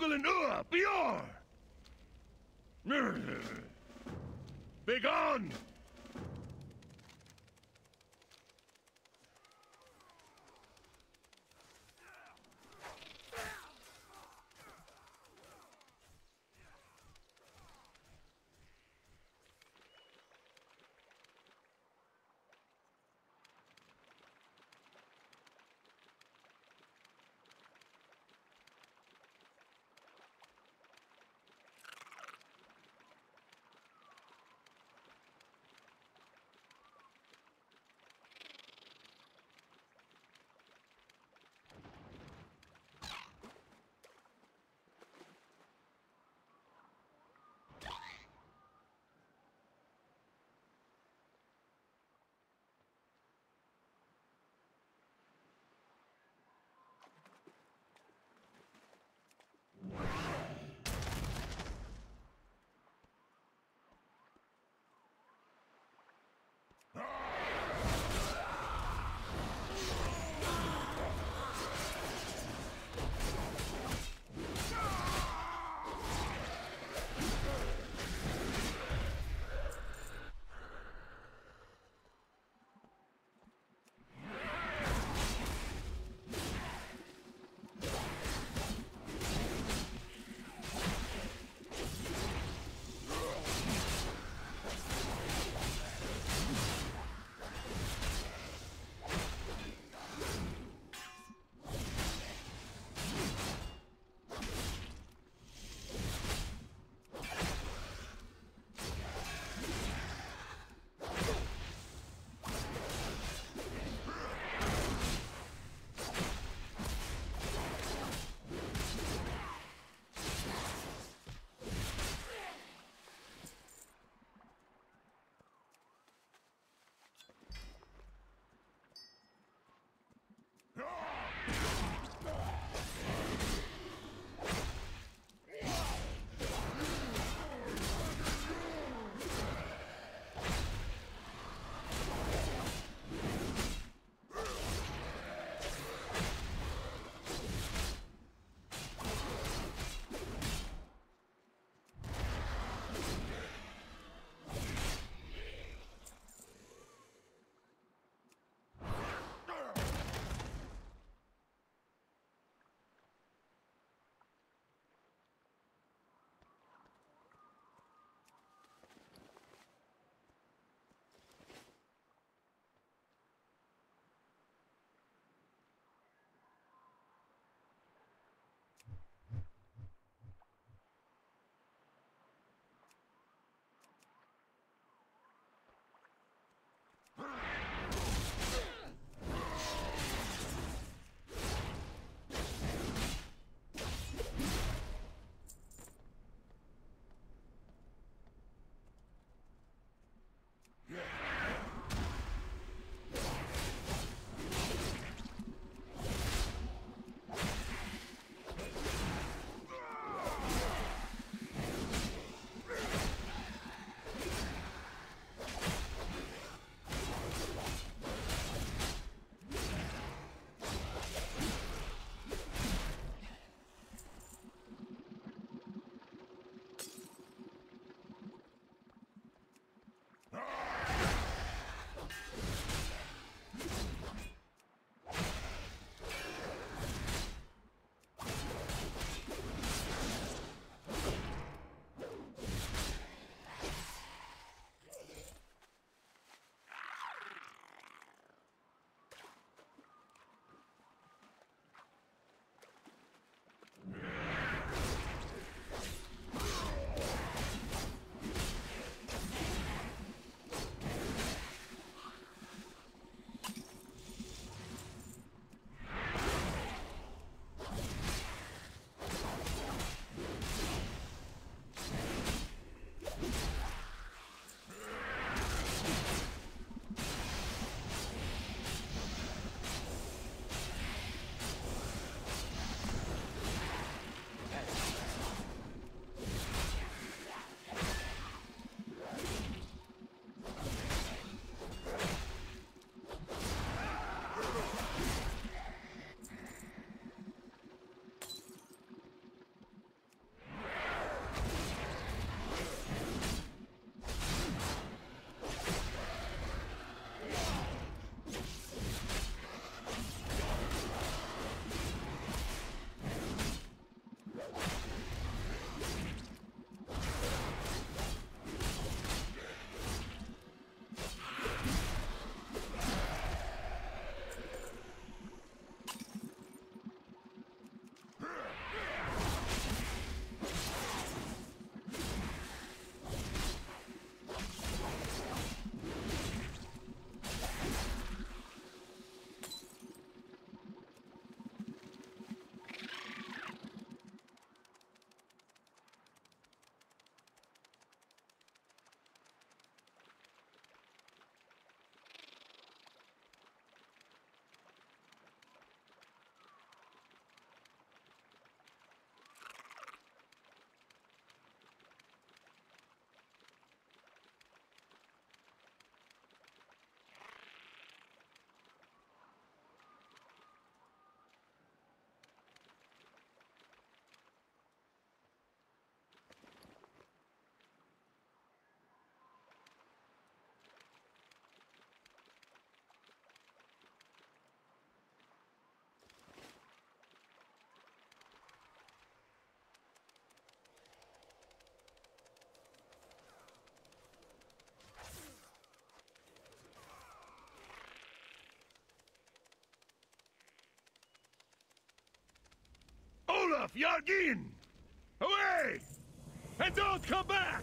Ugalin Ua, Bior! Begone! off, Yardin! Away! And don't come back!